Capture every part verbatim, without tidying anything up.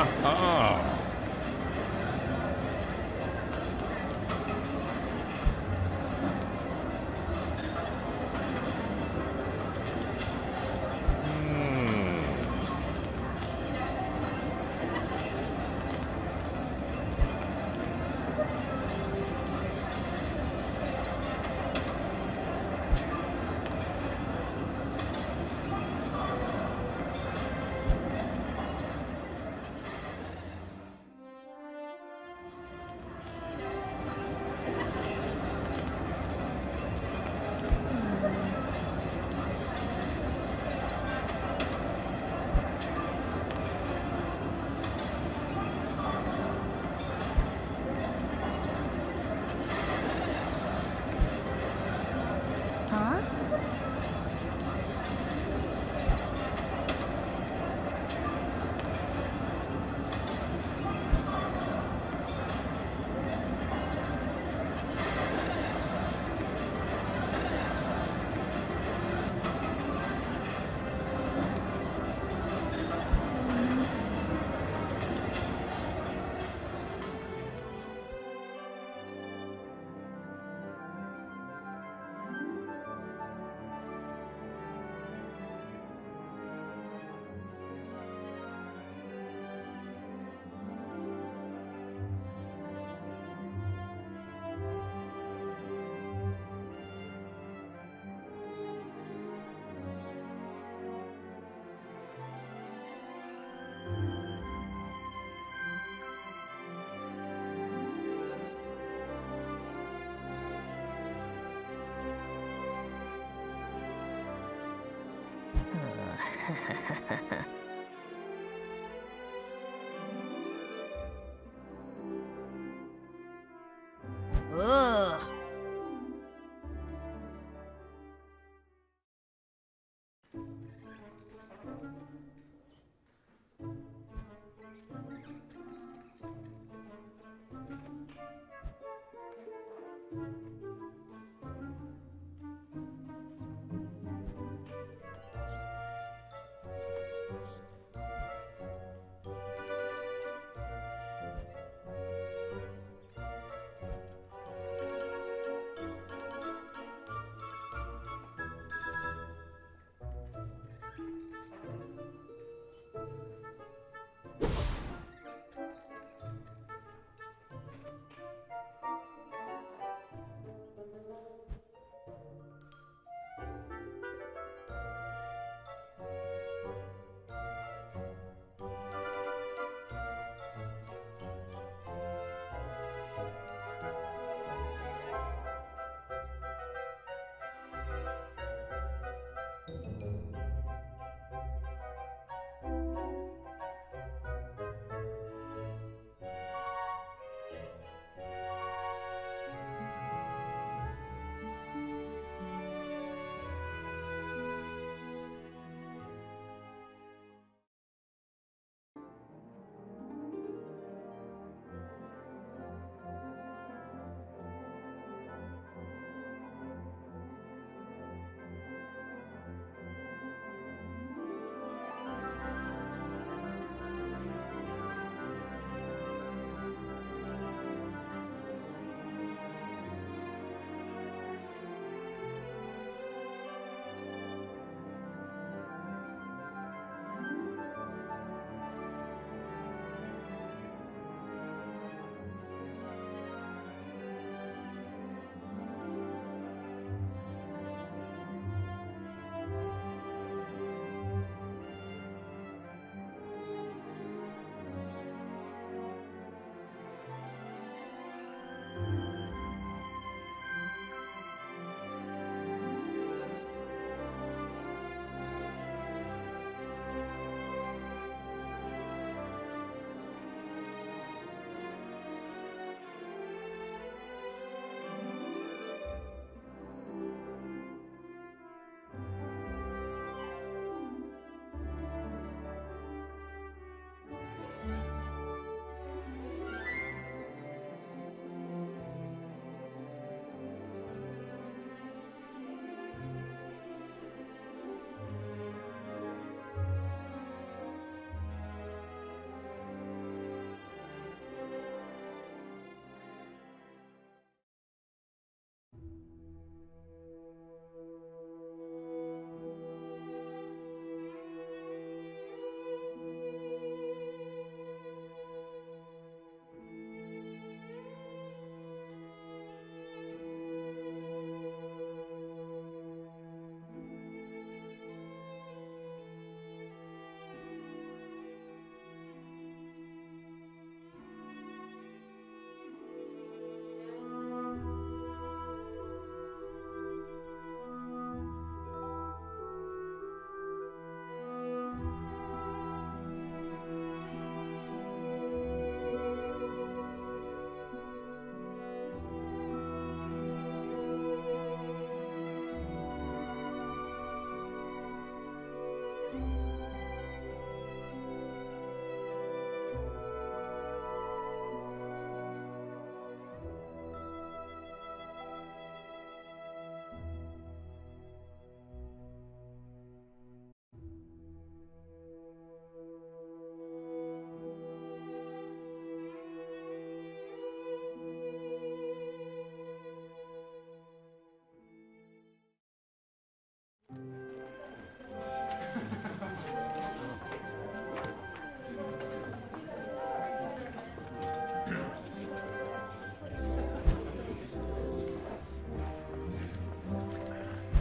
Aha! Ugh.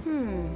Hmm.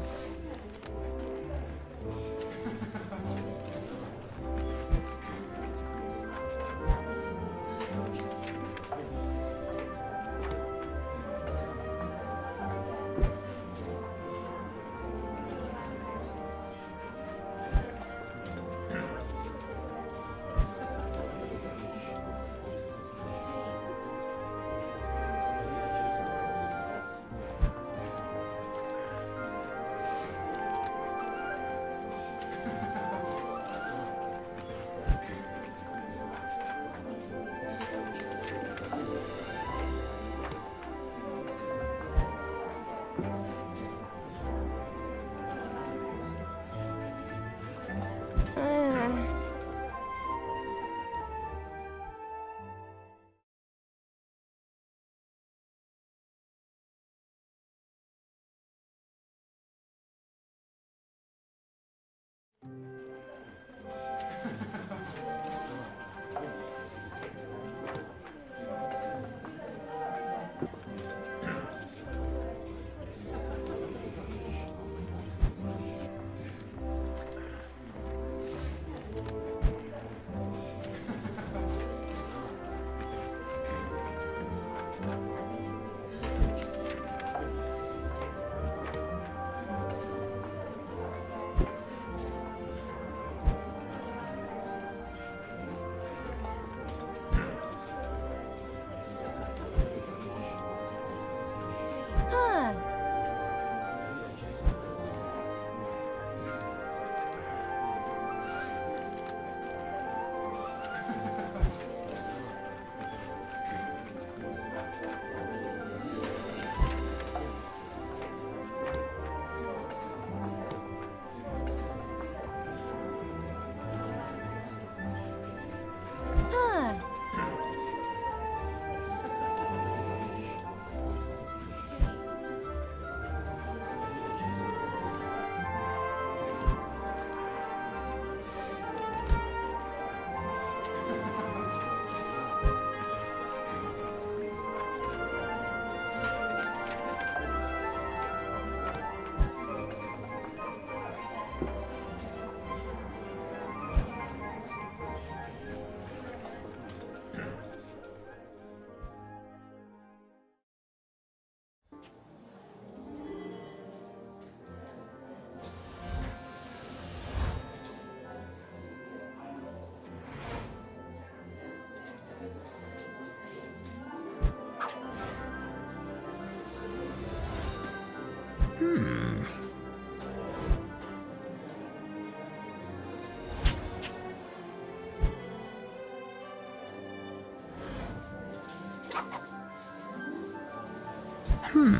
Hmm.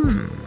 Hmm.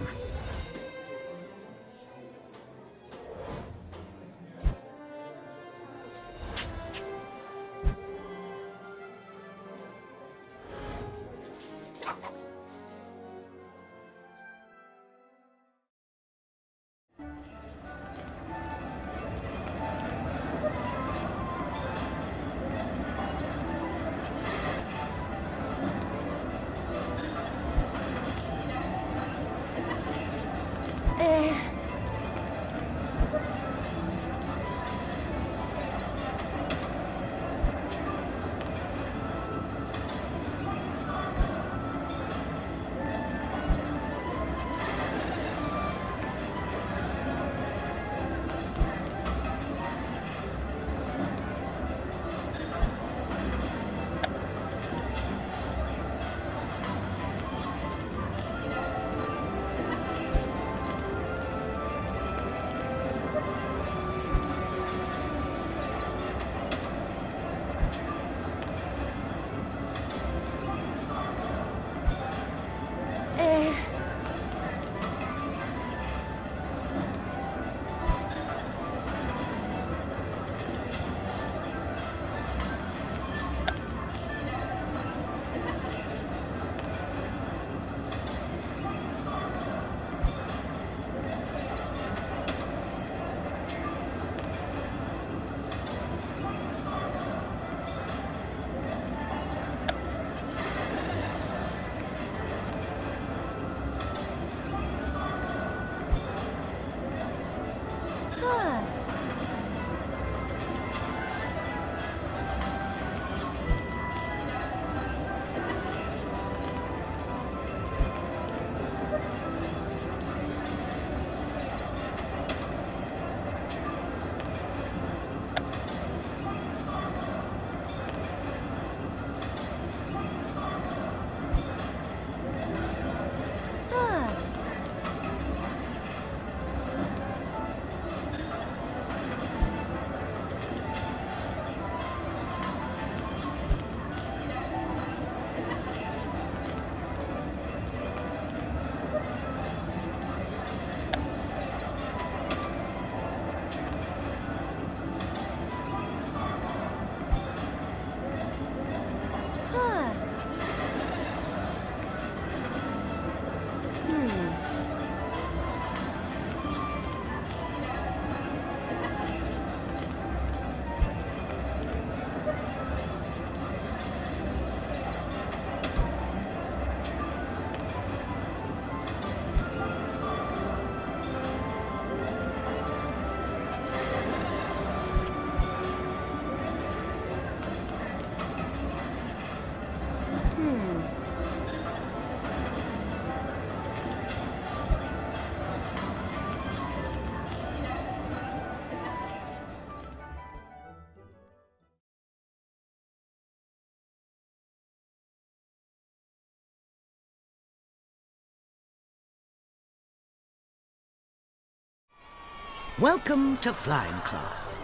Welcome to flying class.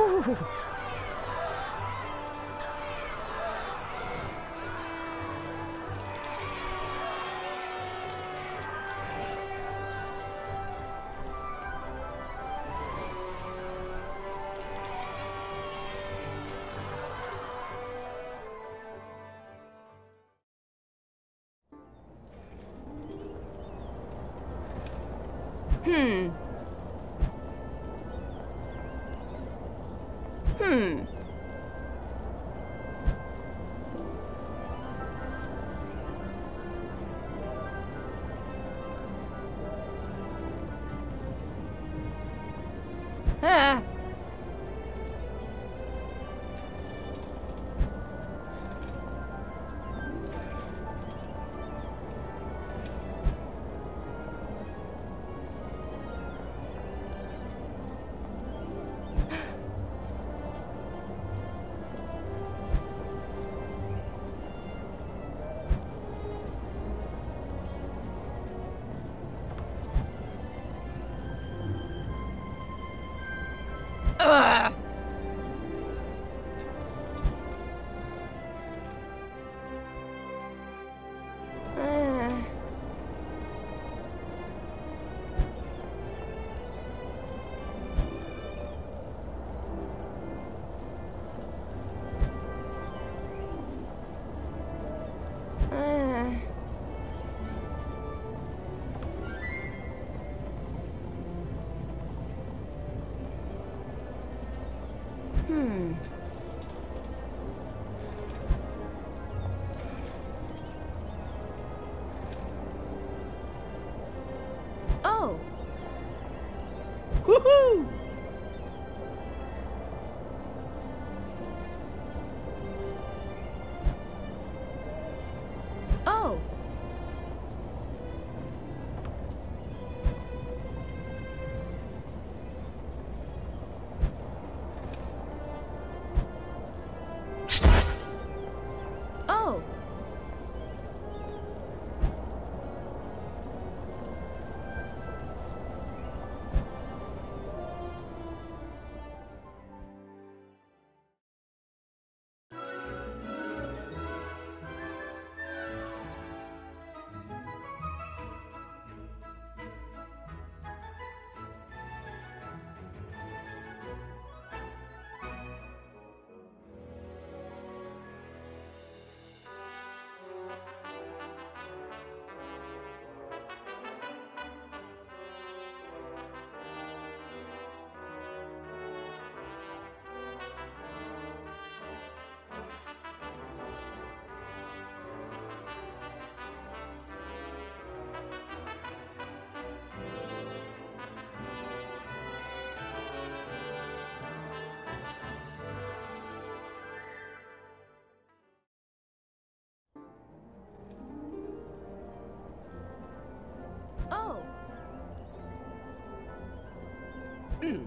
Ooh. Hmm. Hmm. Ah. Ugh! Hmm. Oh. Woohoo! Oh. Mm. Mm.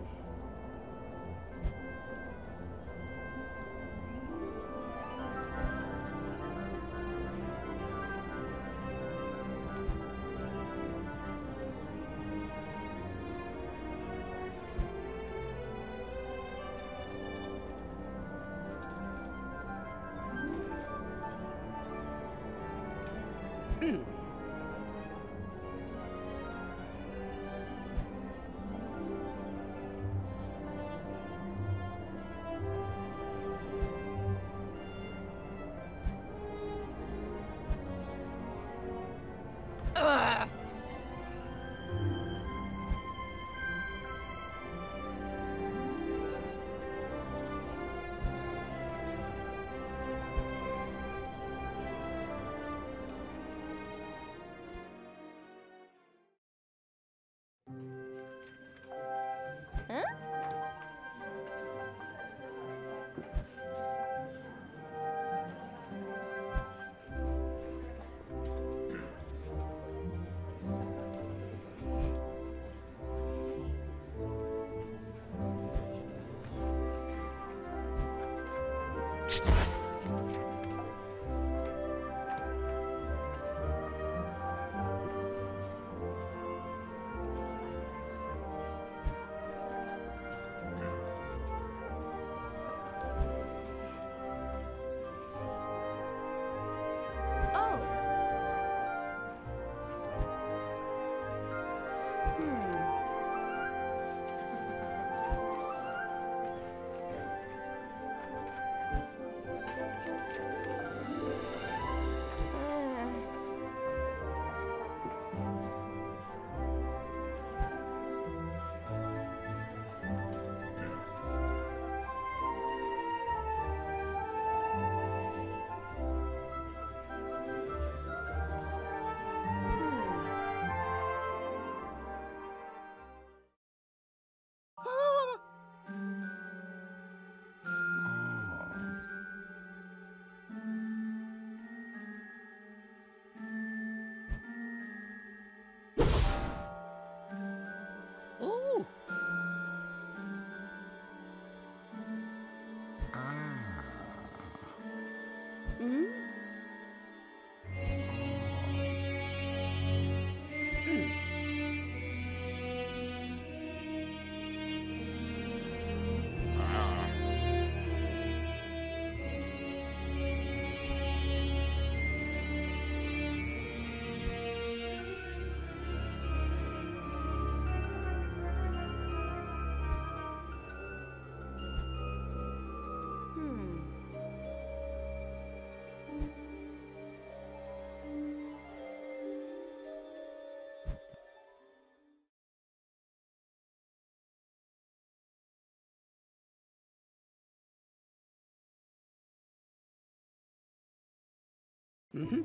Mm-hmm.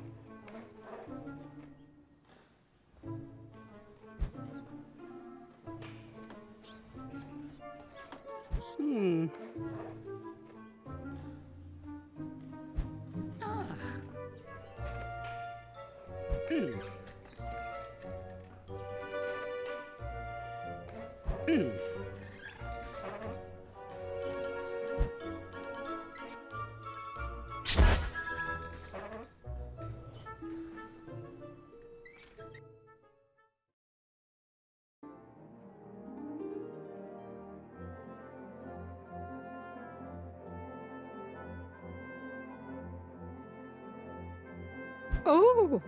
Hmm. Ah. Hmm. Hmm. Oh!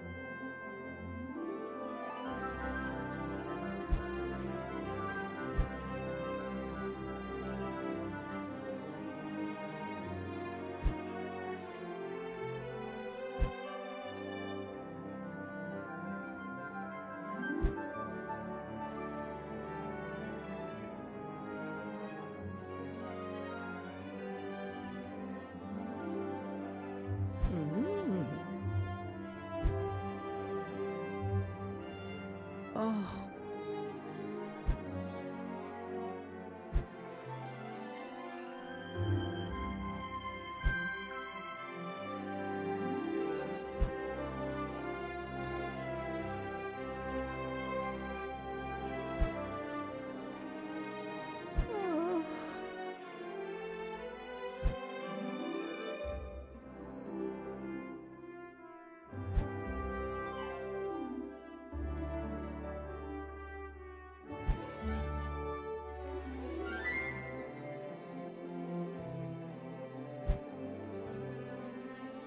Oh.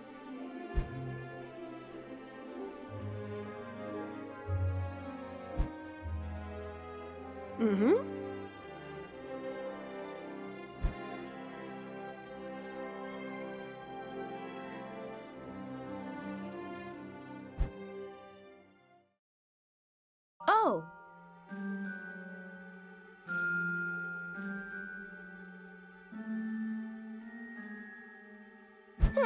Mm-hmm. Oh. Hmm. Oh! Mm.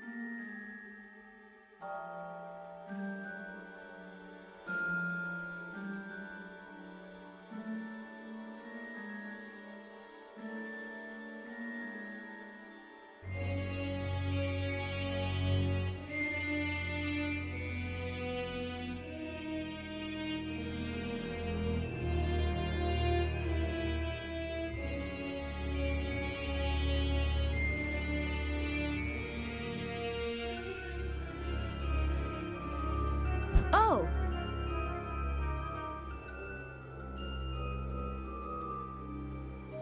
Oh.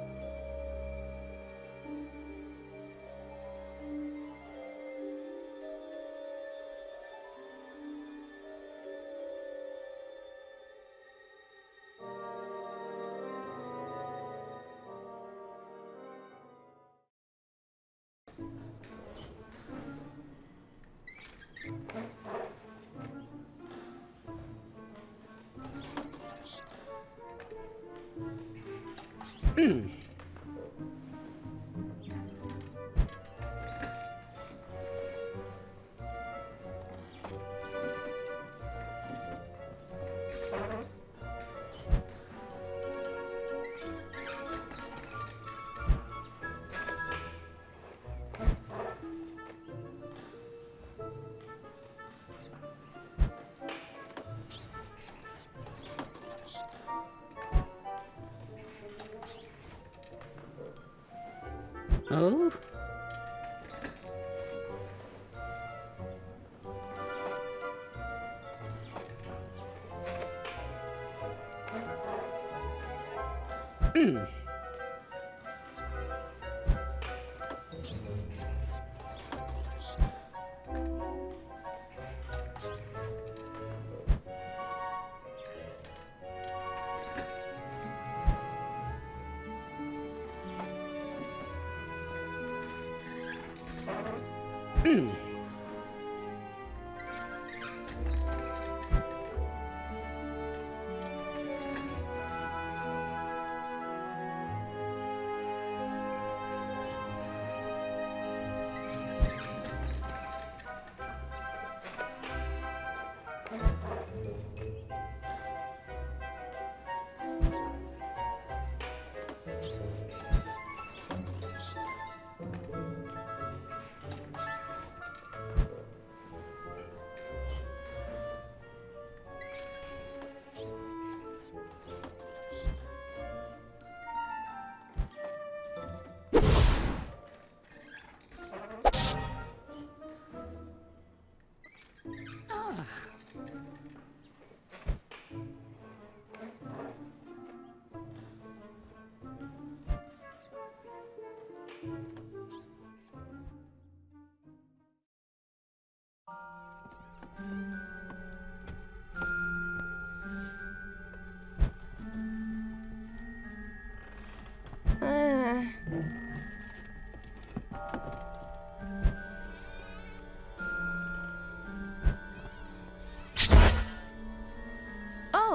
Mm. Mm.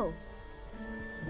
go. Oh!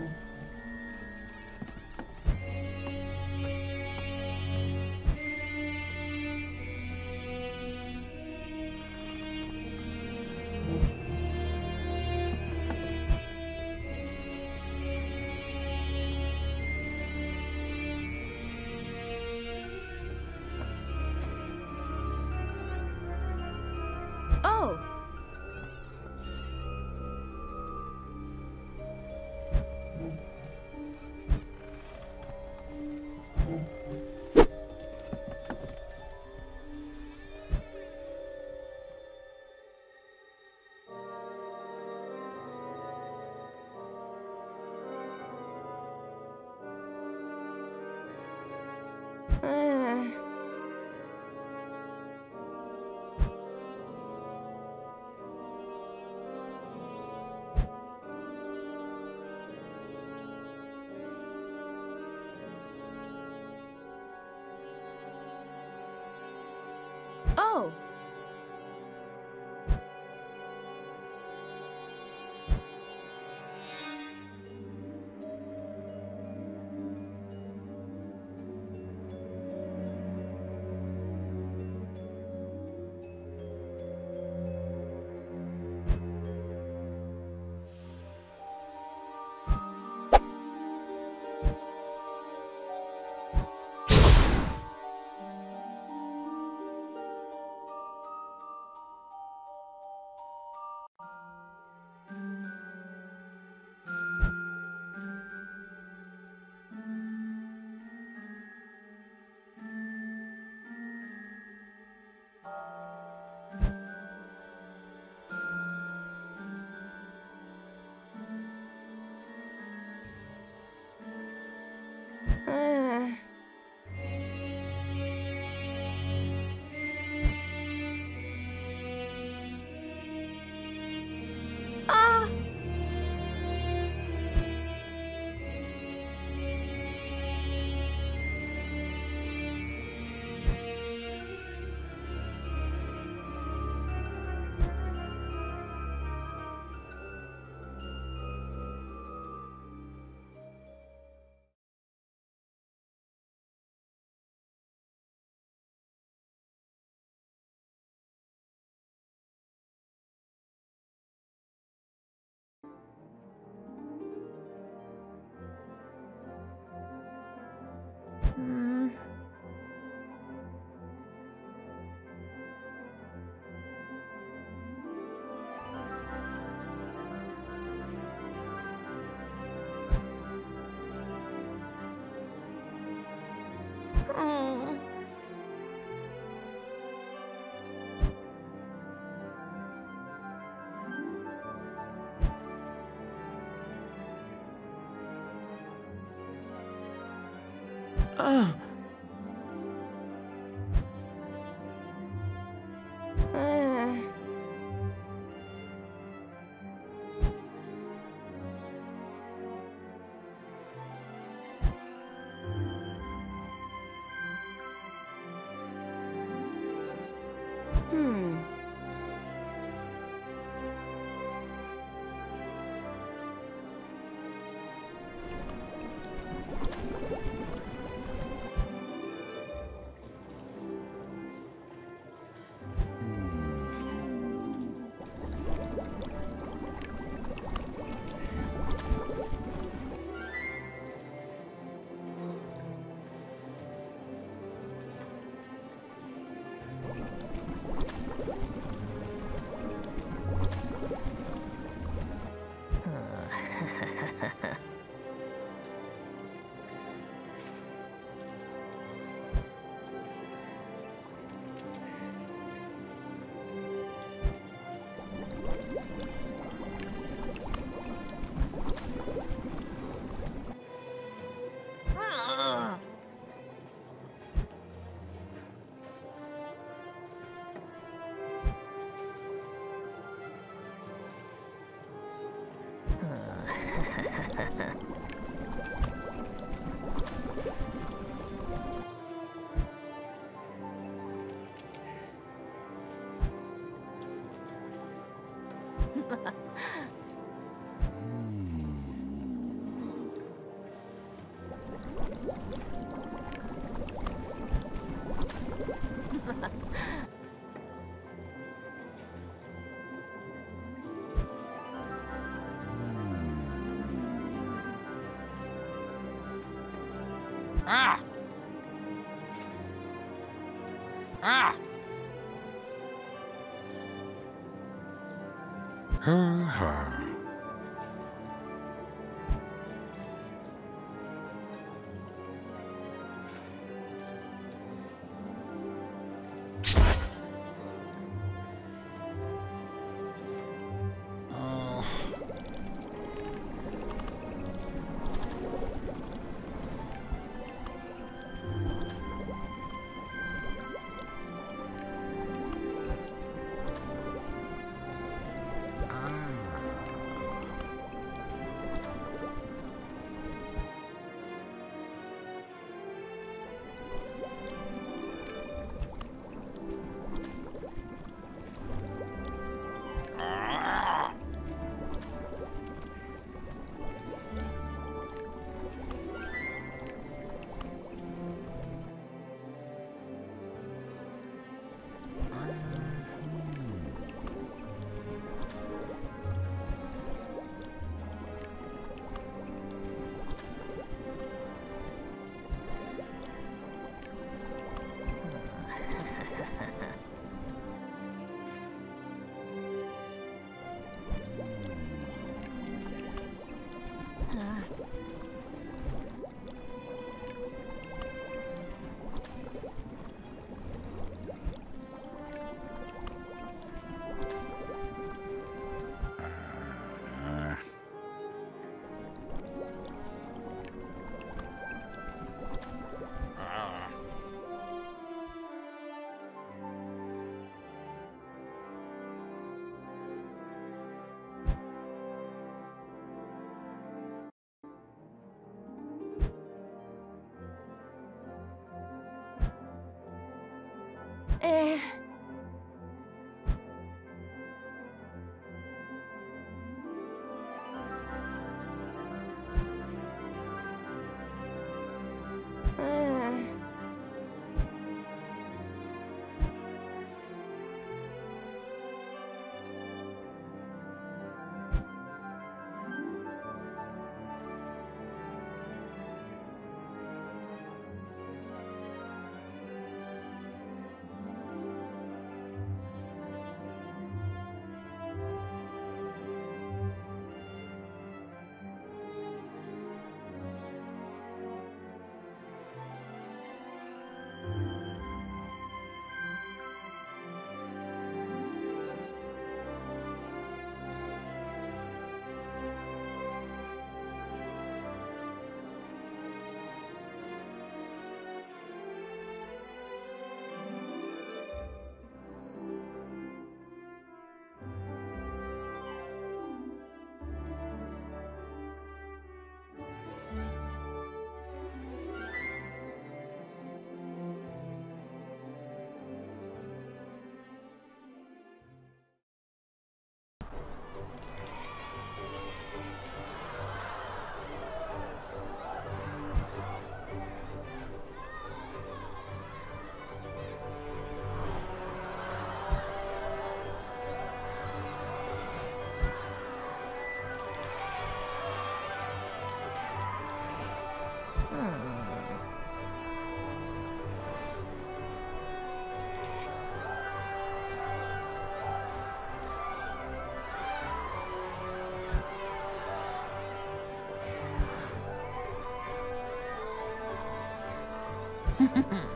Oh. Ah. Hmm. Ah! Ah! Ha ha. Eh... Mm-hmm.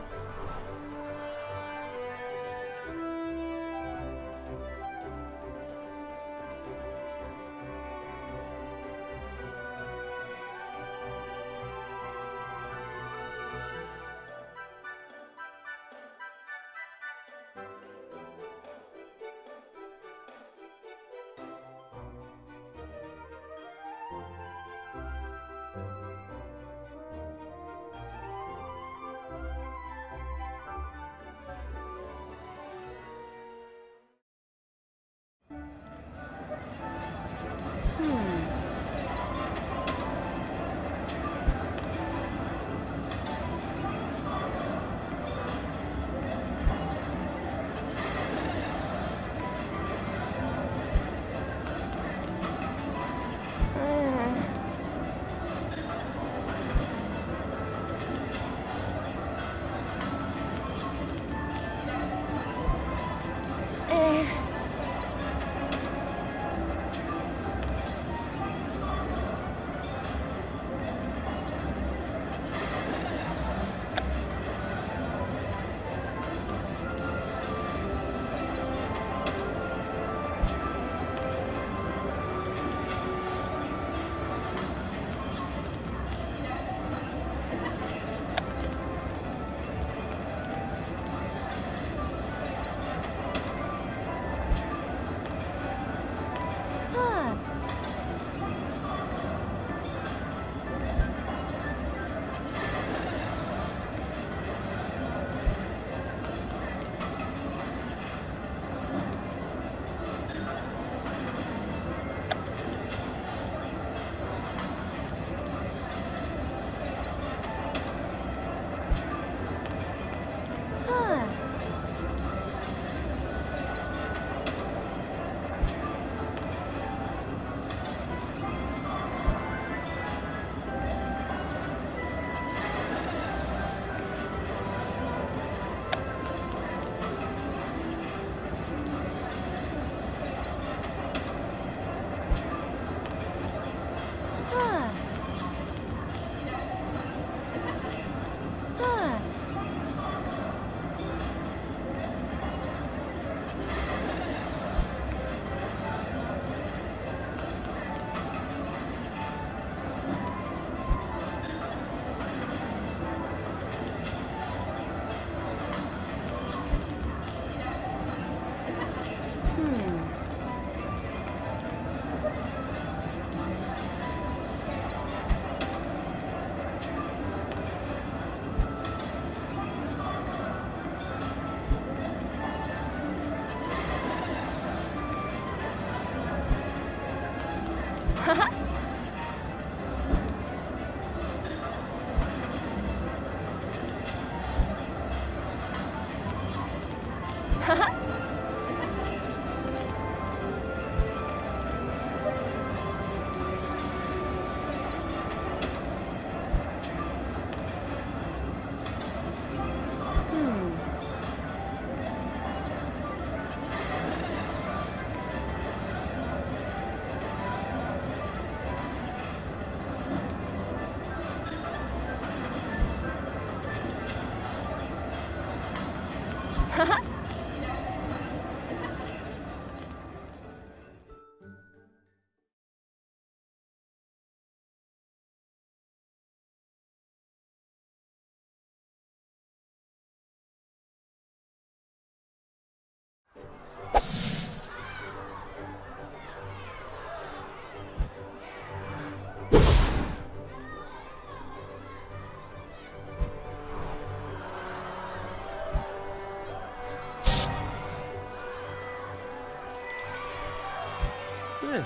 嗯。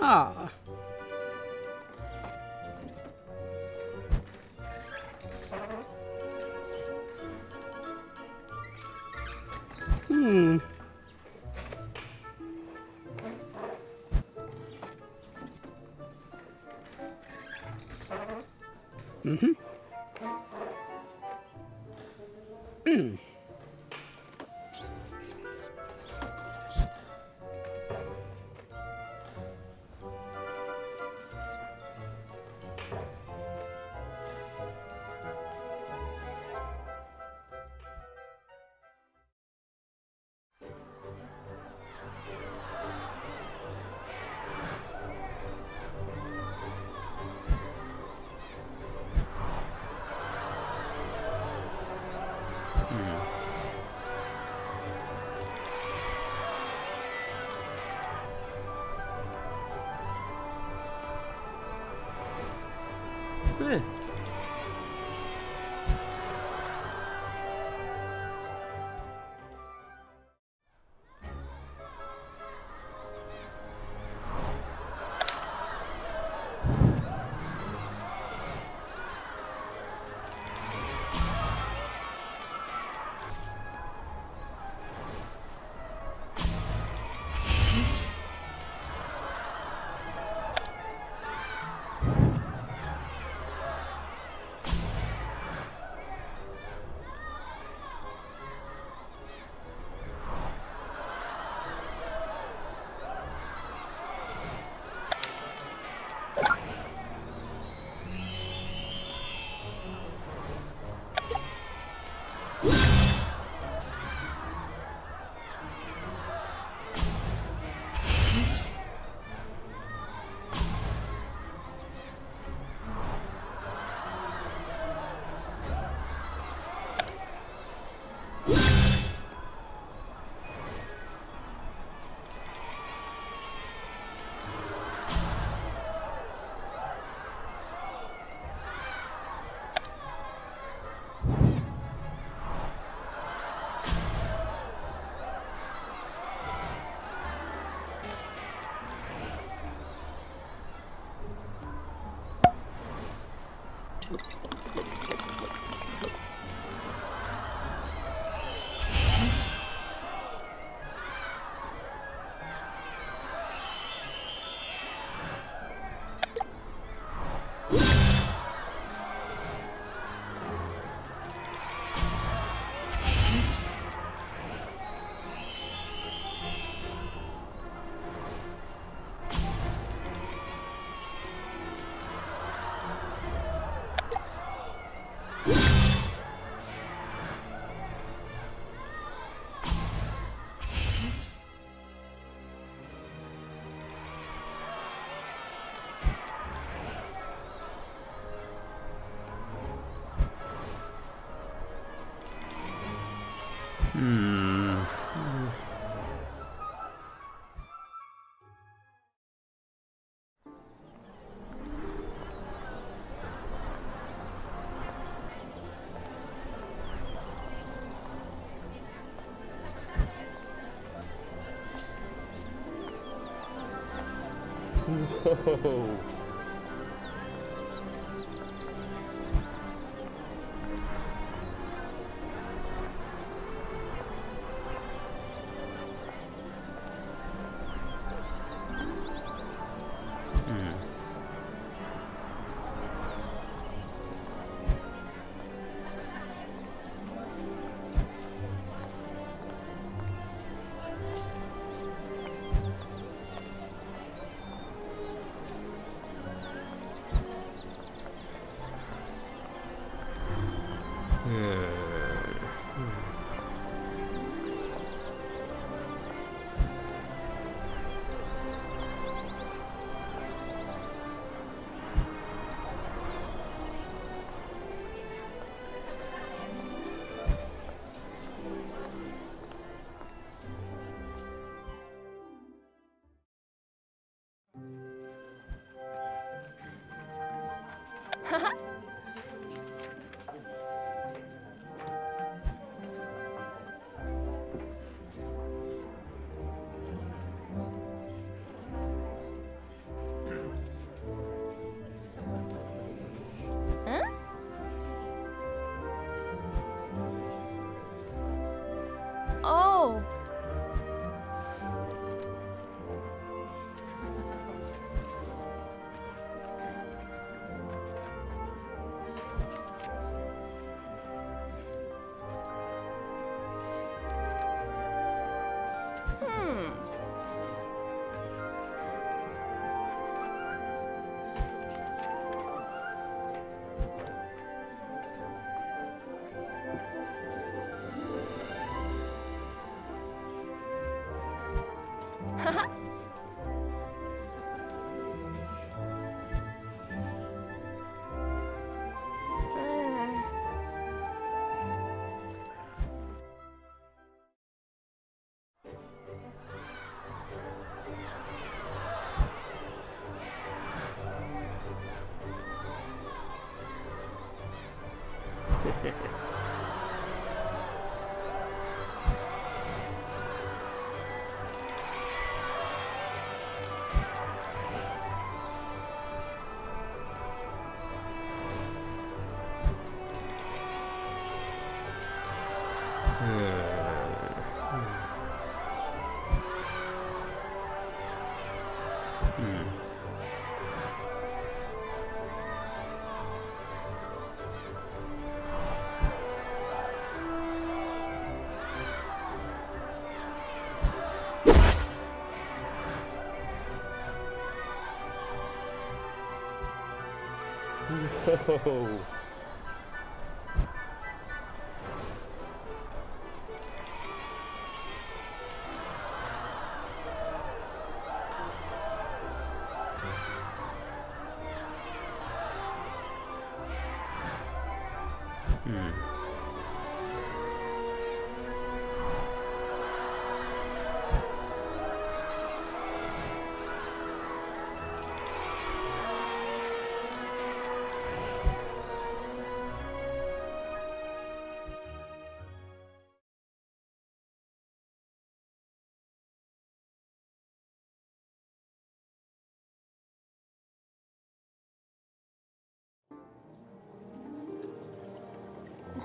啊。Whoa. Whoa.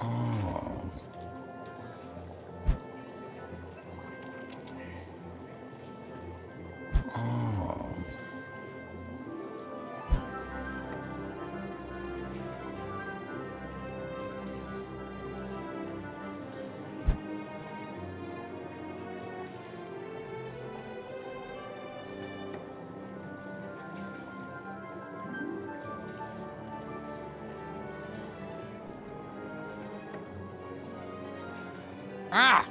哦。哦。Ah!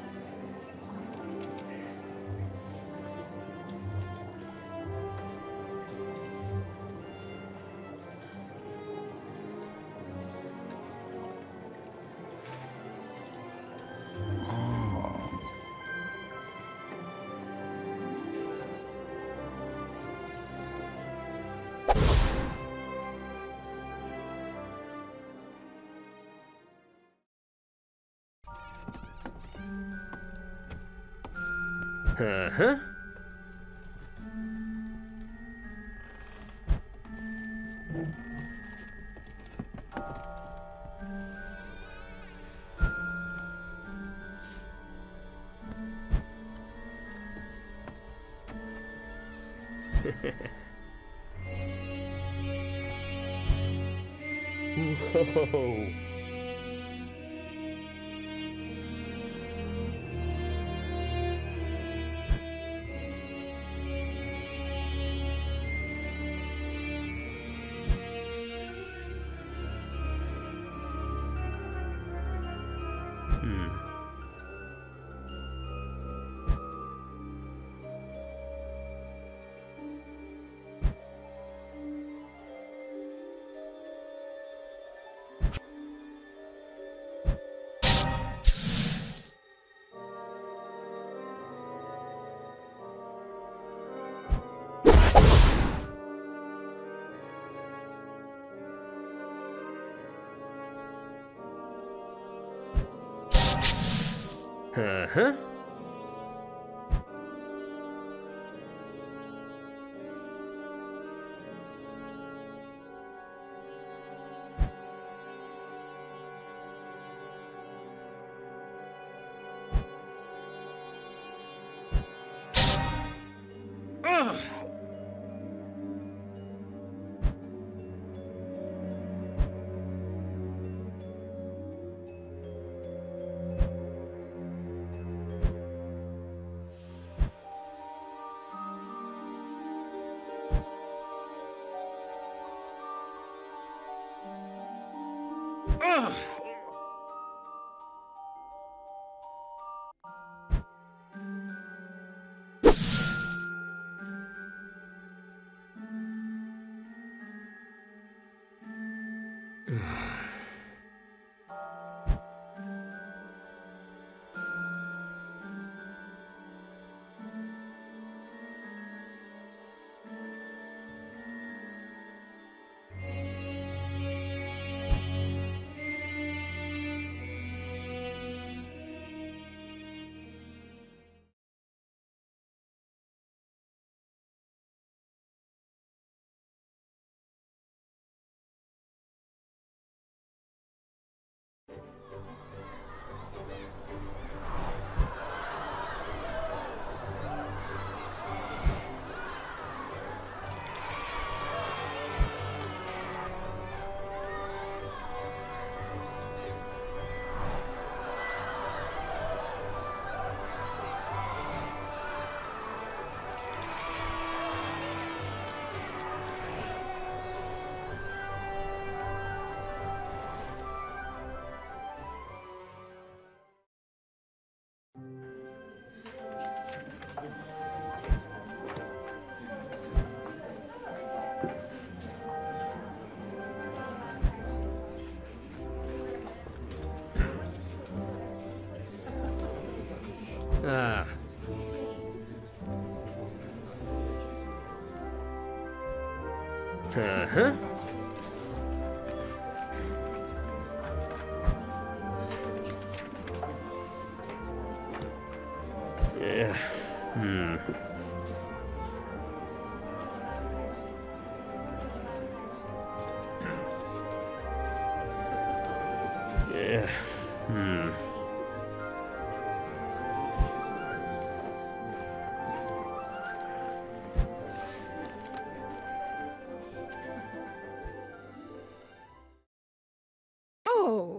Uh-huh. Whoa. Uh-huh. Ugh! Ah. Uh-huh. Yeah. Hmm. Yeah. Hmm. Oh.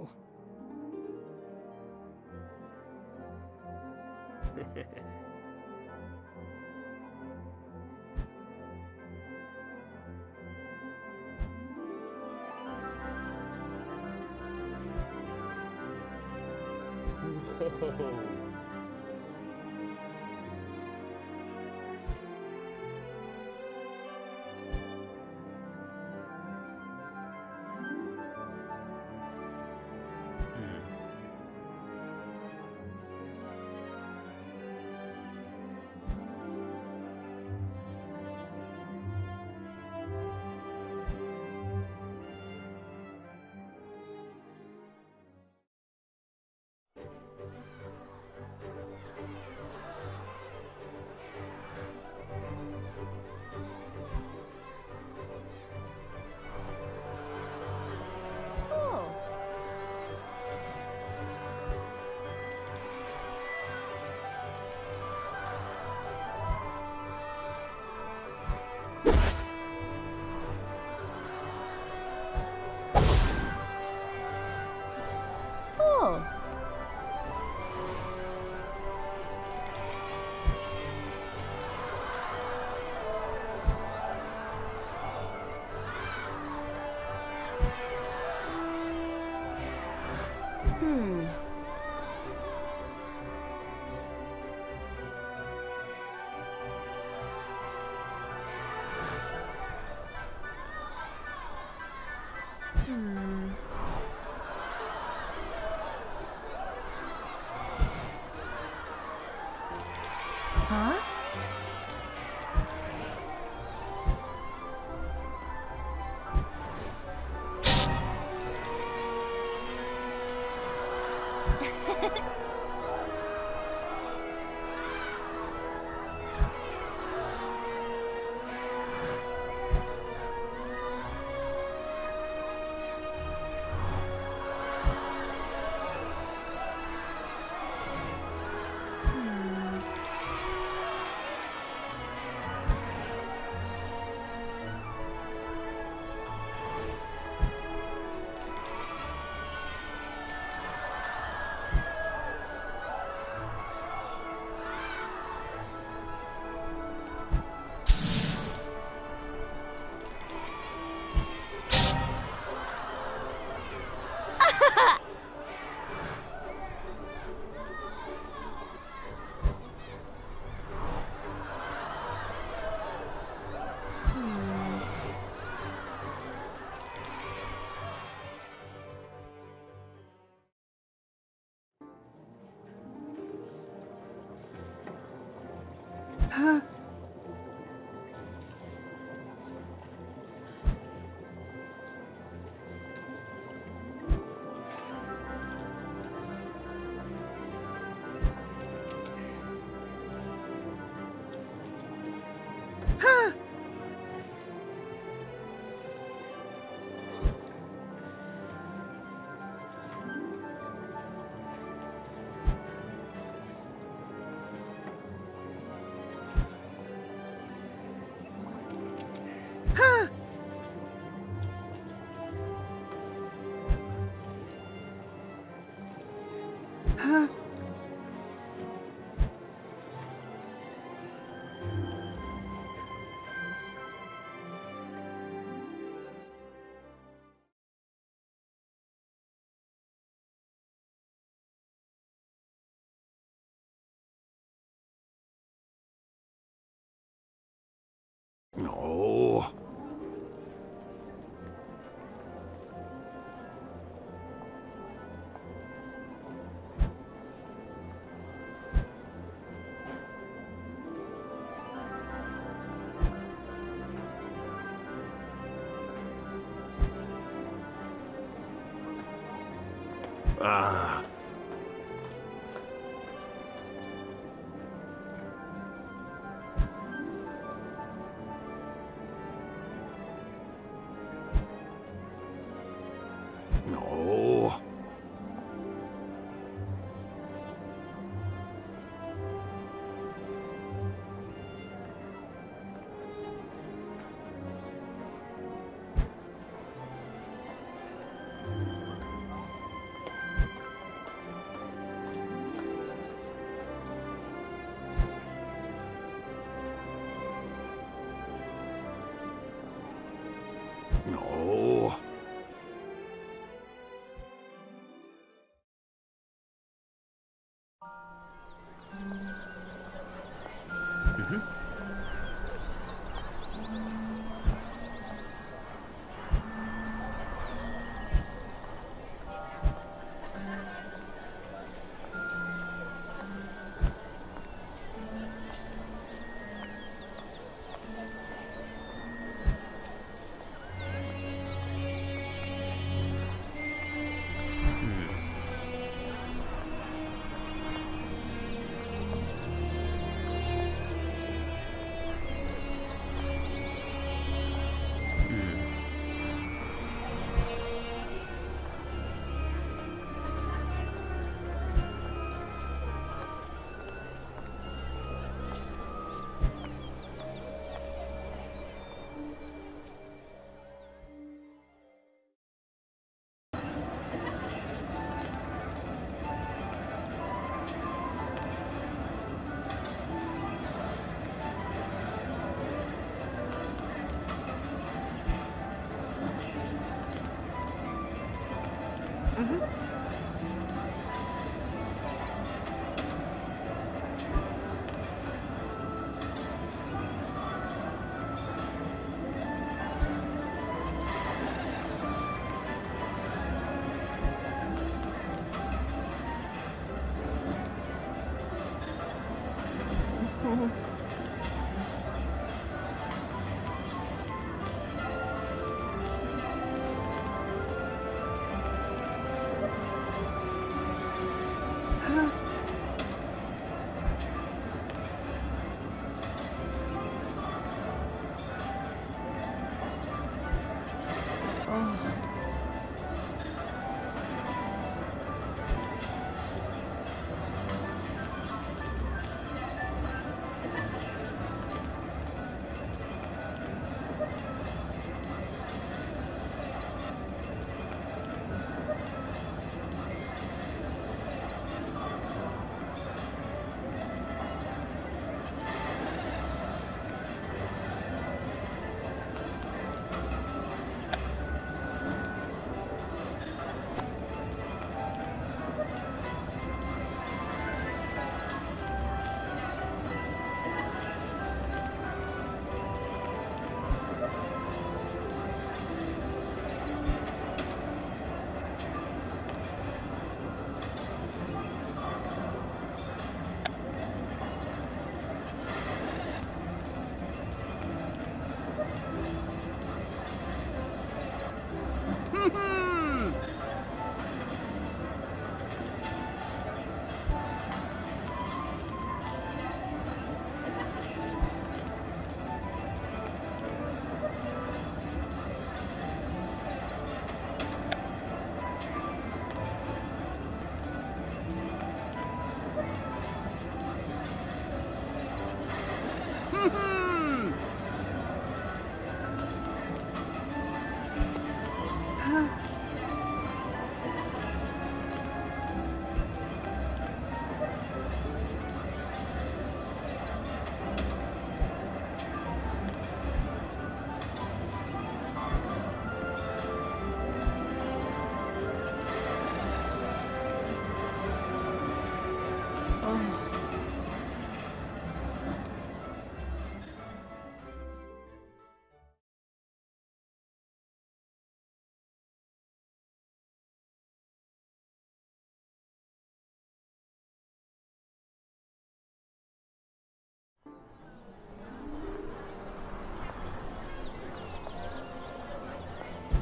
Whoa. Huh? Huh? Huh? Huh? No. Ah. No. Mm-hmm.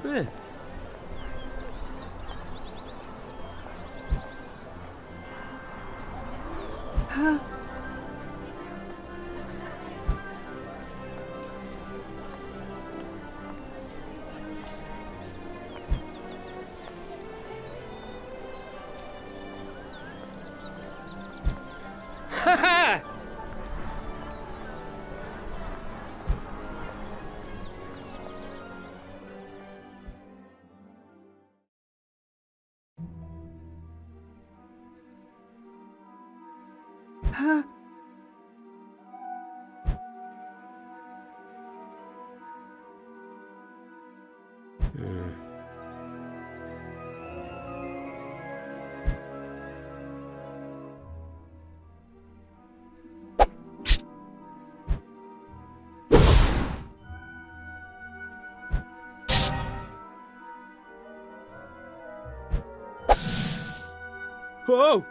Good. Huh? Huh? Mm. Whoa!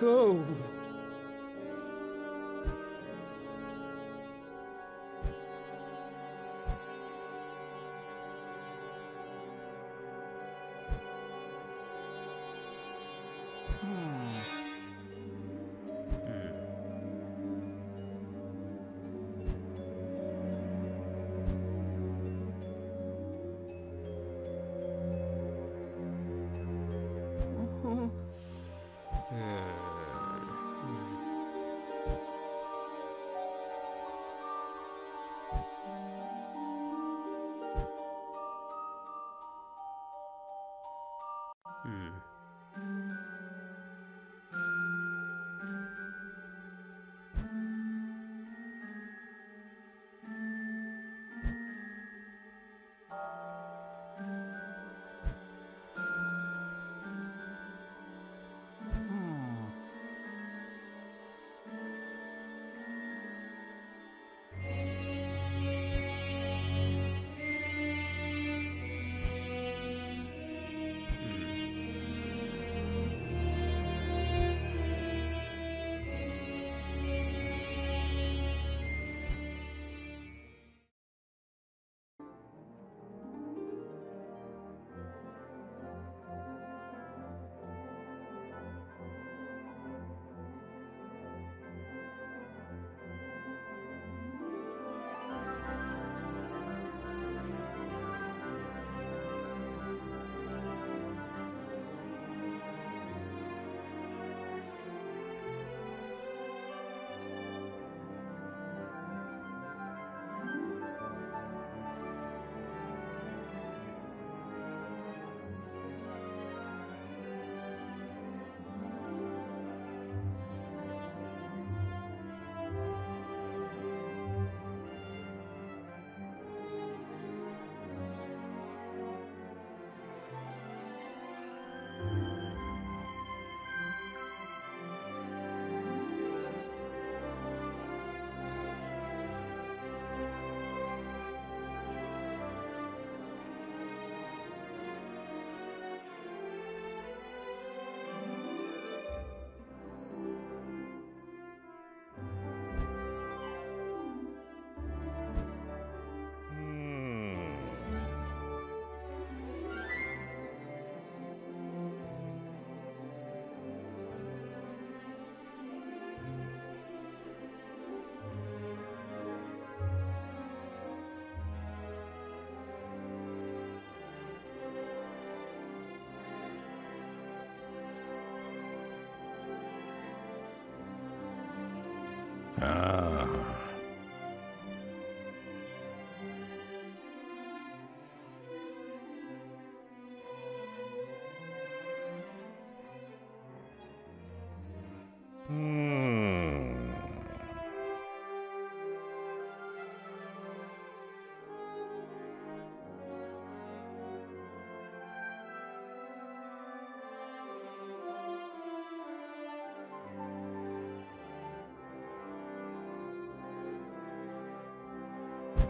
Go! Hmm.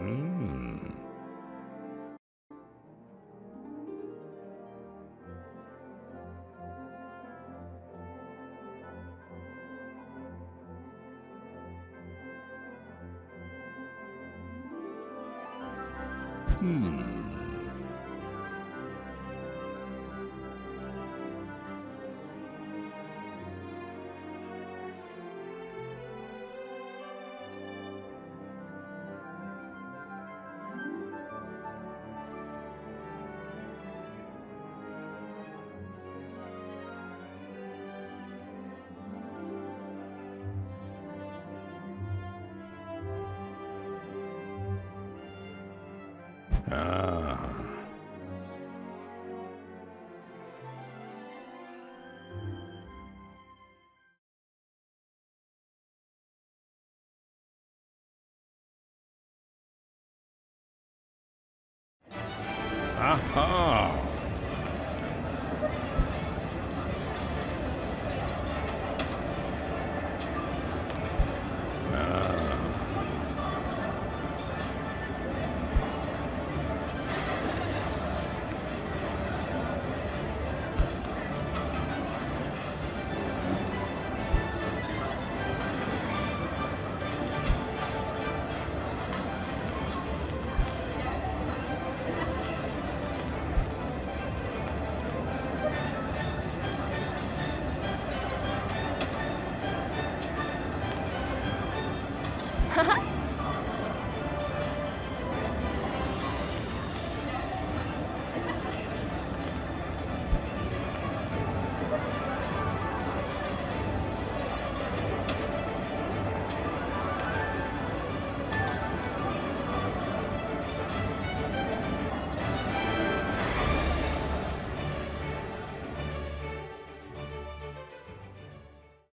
Mm. Hmm. Ah. Aha. Ha ha!